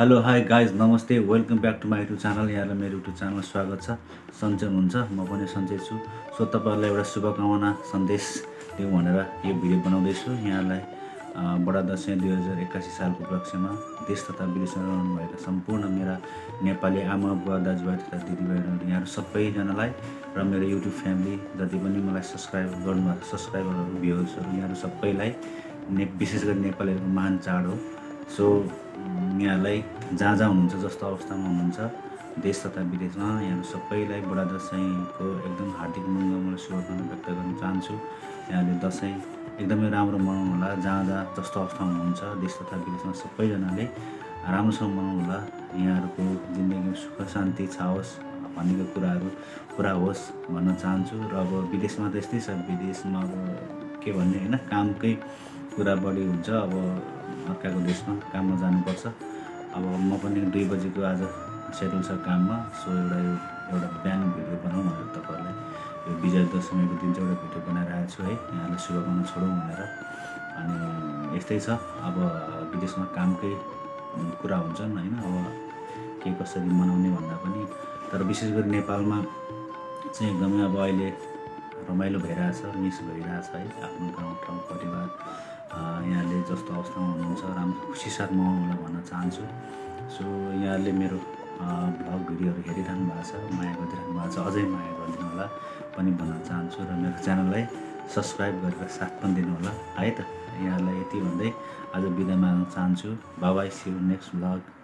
Hello hi guys नमस्ते welcome back to my YouTube channel. यहाँ मेरे यूट्यूब चैनल स्वागत छ। सन्चै हुनुहुन्छ म सन्चै छु। सो तपाईहरुलाई एउटा शुभकामना सन्देश दिउँ भनेर यो भिडियो बनाउँदैछु। यहाँलाई बडा दशैं 2081 सालको उपलक्ष्यमा देश तथा विदेशमा रहनुभएका सम्पूर्ण मेरा नेपाली आमा बुवा दाजुभाइ तथा दिदीबहिनीहरु यहाँहरु सबैजनालाई र मेरो युट्युब फ्यामिली जति पनि मलाई सब्स्क्राइब गर्नुभएको सब्स्क्राइबरहरु भ्युअर्सहरु यहाँहरु सबैलाई विशेष गरी नेपालीहरुको महान चाड हो। सो यहाँलाई जहाँ जहाँ हुनुहुन्छ जस्तो अवस्थामा हुनुहुन्छ देश तथा विदेशमा यहाँ सबैलाई बडा दशैंको एकदम हार्दिक मङ्गलमय शुभकामना व्यक्त गर्न चाहन्छु। यहाँले दशैं एकदमै राम्रो मनाउनु होला। जहाँ जहाँ जस्तो अवस्थामा हुनुहुन्छ देश तथा विदेशमा सबैजनाले राम्रोसँग मनाउनु होला। यहाँहरूको जिन्दगीमा सुख शान्ति छाओस् भनेको कुराहरू पुरा होस् भन्न चाहन्छु। र अब विदेशमा त्यस्तै छ, विदेशमा अब के भन्ने होइन, कामकै कुरा बढी हुन्छ। अब अर्काको देशमा काममा जानुपर्छ। अब म पनि 2 बजेको आज सेटल छ काममा। सो एउटा बिहान भिडियो बनाउँ भनेर तपाईँहरूलाई यो विजय दशमीको दिन चाहिँ एउटा भिडियो बनाएर आएको छु है। यहाँलाई शुभकामना छोडौँ भनेर। अनि यस्तै छ, अब विदेशमा कामकै कुरा हुन्छन् होइन, अब के कसरी मनाउने भन्दा पनि। तर विशेष गरी नेपालमा चाहिँ एकदमै अब अहिले रमाइलो भइरहेछ, मिस भइरहेछ है। आफ्नो गाउँ ठाउँ परिवार यहाँले जस्तो अवस्थामा हुनुहुन्छ राम्रो खुसी साथ मनाउनु भन्न चाहन्छु। सो यहाँले मेरो भ्लग भिडियोहरू हेरिरहनु भएको छ, माया गरिदिनु भएको छ, अझै माया गरिदिनु होला पनि भन्न चाहन्छु। र मेरो च्यानललाई सब्सक्राइब गरेर साथ पनि दिनु होला है त। यहाँलाई यति भन्दै आज बिदा माग्न चाहन्छु। Bye bye, see you next vlog.